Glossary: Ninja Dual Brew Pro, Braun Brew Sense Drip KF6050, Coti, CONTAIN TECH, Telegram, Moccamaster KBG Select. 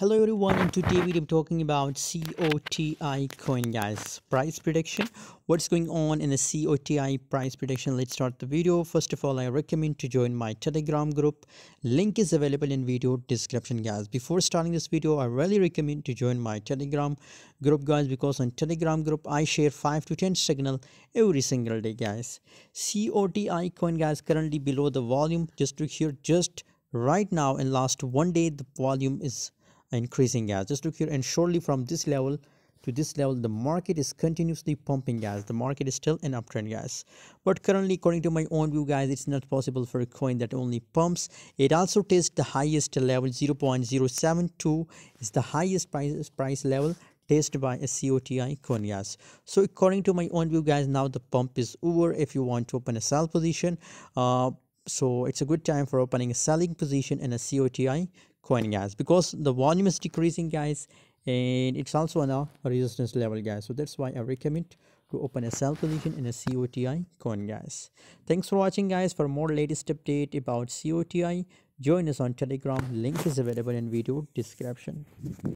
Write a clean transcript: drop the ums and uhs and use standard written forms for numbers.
Hello everyone, and today we're talking about COTI coin, guys. Price prediction, what's going on in the COTI price prediction. Let's start the video. First of all, I recommend to join my Telegram group. Link is available in video description, guys. Before starting this video, I really recommend to join my Telegram group, guys, because on Telegram group I share 5 to 10 signal every single day, guys. COTI coin, guys, currently below the volume. Just look here, just right now in last one day the volume is increasing, guys. Just look here, and surely from this level to this level the market is continuously pumping, guys. The market is still in uptrend, guys, but currently according to my own view, guys, it's not possible for a coin that only pumps. It also tests the highest level. 0.072 is the highest price level tested by a COTI coin, guys. So according to my own view, guys, now the pump is over. If you want to open a sell position, so it's a good time for opening a selling position in a COTI coin, guys, because the volume is decreasing, guys, and it's also on a resistance level, guys. So that's why I recommend to open a sell position in a COTI coin, guys. Thanks for watching, guys. For more latest update about COTI, join us on Telegram. Link is available in video description.